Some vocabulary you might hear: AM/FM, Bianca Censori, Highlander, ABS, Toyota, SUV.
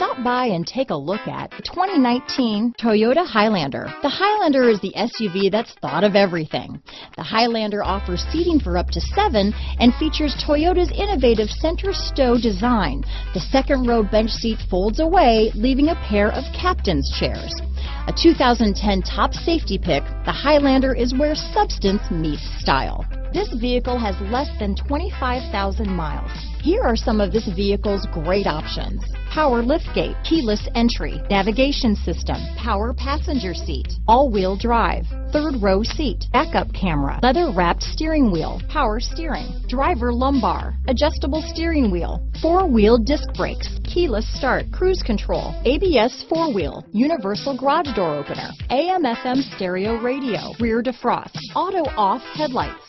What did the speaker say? Stop by and take a look at the 2019 Toyota Highlander. The Highlander is the SUV that's thought of everything. The Highlander offers seating for up to 7 and features Toyota's innovative center stow design. The second row bench seat folds away, leaving a pair of captain's chairs. A 2010 top safety pick, the Highlander is where substance meets style. This vehicle has less than 25,000 miles. Here are some of this vehicle's great options: power liftgate, keyless entry, navigation system, power passenger seat, all-wheel drive, third row seat, backup camera, leather-wrapped steering wheel, power steering, driver lumbar, adjustable steering wheel, four-wheel disc brakes, keyless start, cruise control, ABS four-wheel, universal garage door opener, AM/FM stereo radio, rear defrost, auto-off headlights.